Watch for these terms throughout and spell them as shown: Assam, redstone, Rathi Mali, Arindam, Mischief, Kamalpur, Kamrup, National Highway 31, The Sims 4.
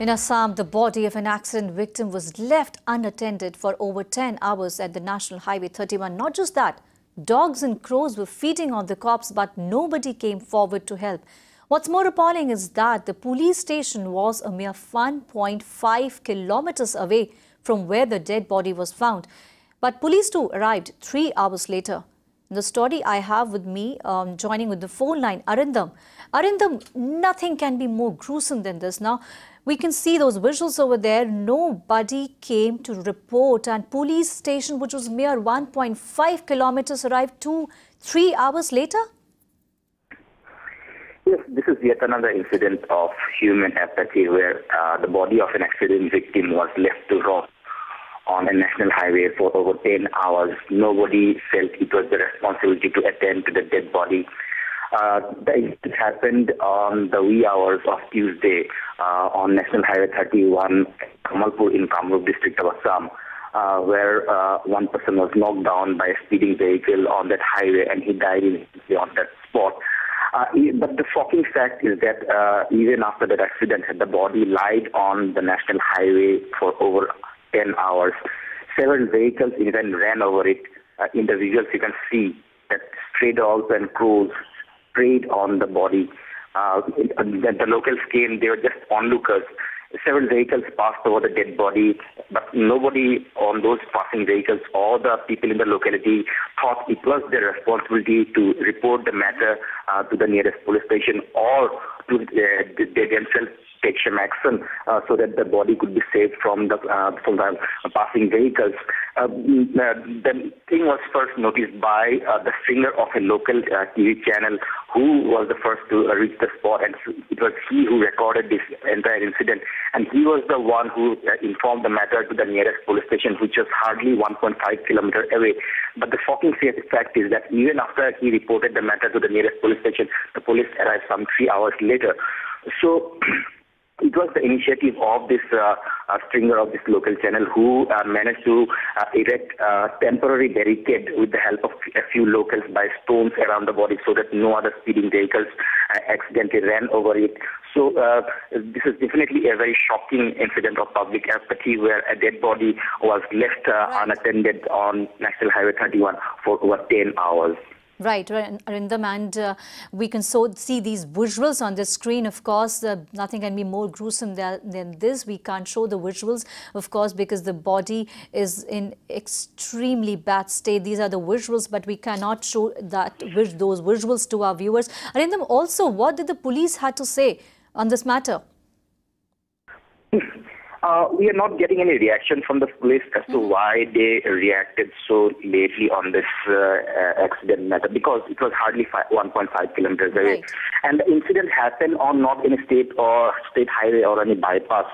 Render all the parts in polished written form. In Assam, the body of an accident victim was left unattended for over 10 hours at the National Highway 31. Not just that, dogs and crows were feeding on the corpse, but nobody came forward to help. What's more appalling is that the police station was a mere 1.5 kilometers away from where the dead body was found. But police too arrived 3 hours later. The story I have with me, joining with the phone line, Arindam. Arindam, nothing can be more gruesome than this. Now, we can see those visuals over there. Nobody came to report, and police station, which was mere 1.5 kilometers, arrived 2-3 hours later. Yes, this is yet another incident of human apathy, where the body of an accident victim was left to rot on a national highway for over 10 hours. Nobody felt it was the responsibility to attend to the dead body. It happened on the wee hours of Tuesday on National Highway 31, Kamalpur in Kamrup district of Assam, where one person was knocked down by a speeding vehicle on that highway, and he died on that spot. But the shocking fact is that even after that accident, the body lied on the national highway for over 10 hours. Several vehicles even ran over it. In the visuals, you can see that stray dogs and crows sprayed on the body. The locals came, they were just onlookers. Several vehicles passed over the dead body, but nobody on those passing vehicles or the people in the locality thought it was their responsibility to report the matter to the nearest police station, or to they themselves take some action so that the body could be saved from the passing vehicles. The thing was first noticed by the singer of a local TV channel, who was the first to reach the spot, and it was he who recorded this entire incident. And he was the one who informed the matter to the nearest police station, which was hardly 1.5 kilometer away. But the shocking fact is that even after he reported the matter to the nearest police station, the police arrived some 3 hours later. So it was the initiative of this stringer of this local channel who managed to erect a temporary barricade with the help of a few locals by stones around the body, so that no other speeding vehicles accidentally ran over it. So this is definitely a very shocking incident of public apathy, where a dead body was left unattended on National Highway 31 for over 10 hours. Right, Arindam, and we can so see these visuals on the screen. Of course, nothing can be more gruesome than this. We can't show the visuals, of course, because the body is in extremely bad state. These are the visuals, but we cannot show that those visuals to our viewers. Arindam, also, what did the police had to say on this matter? We are not getting any reaction from the police as to why they reacted so lately on this accident matter, because it was hardly 1.5 kilometers away. Right. And the incident happened on not any state highway or any bypass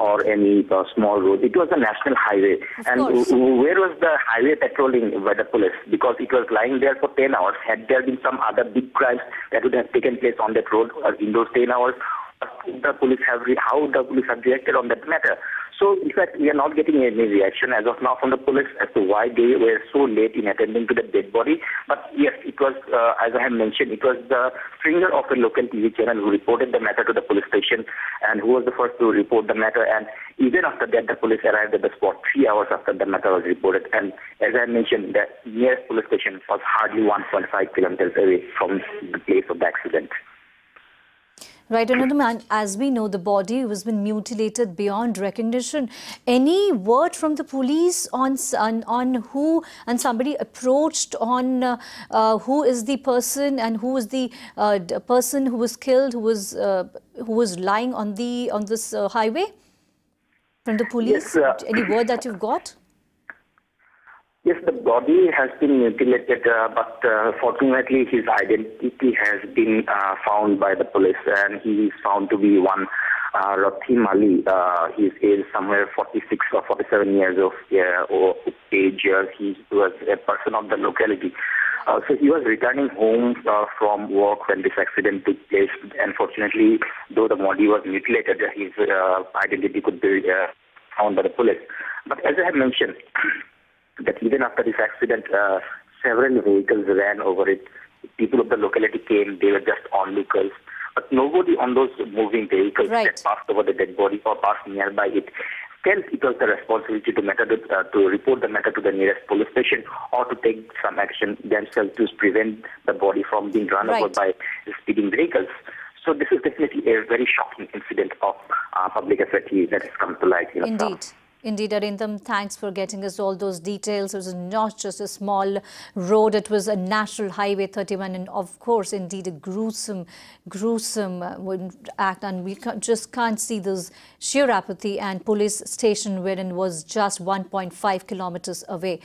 or any small road. It was a national highway. Where was the highway patrolling by the police? Because it was lying there for 10 hours. Had there been some other big crimes that would have taken place on that road in those 10 hours, how the police have reacted on that matter. So, in fact, we are not getting any reaction as of now from the police as to why they were so late in attending to the dead body. But yes, it was, as I have mentioned, it was the stringer of a local TV channel who reported the matter to the police station, and who was the first to report the matter. And even after that, the police arrived at the spot 3 hours after the matter was reported. And as I mentioned, the nearest police station was hardly 1.5 kilometers away from the place of the accident. Right, and as we know, the body has been mutilated beyond recognition. Any word from the police on who and somebody approached on who is the person and who is the person who was killed, who was lying on the this highway? From the police, yes, any word that you've got? Yes, the body has been mutilated, but fortunately his identity has been found by the police, and he is found to be one Rathi Mali. His age somewhere 46 or 47 years of age. He was a person of the locality. So he was returning home from work when this accident took place. Unfortunately, though the body was mutilated, his identity could be found by the police. But as I have mentioned, that even after this accident, several vehicles ran over it. People of the locality came, they were just onlookers. but nobody on those moving vehicles that passed over the dead body or passed nearby it felt it was the responsibility to report the matter to the nearest police station or to take some action themselves to prevent the body from being run over by speeding vehicles. So this is definitely a very shocking incident of public safety that has come to light here. Indeed. Indeed, Arindam, thanks for getting us all those details. It was not just a small road, it was a National Highway 31 and of course, indeed, a gruesome act, and we just can't see this sheer apathy. And police station wherein was just 1.5 kilometers away.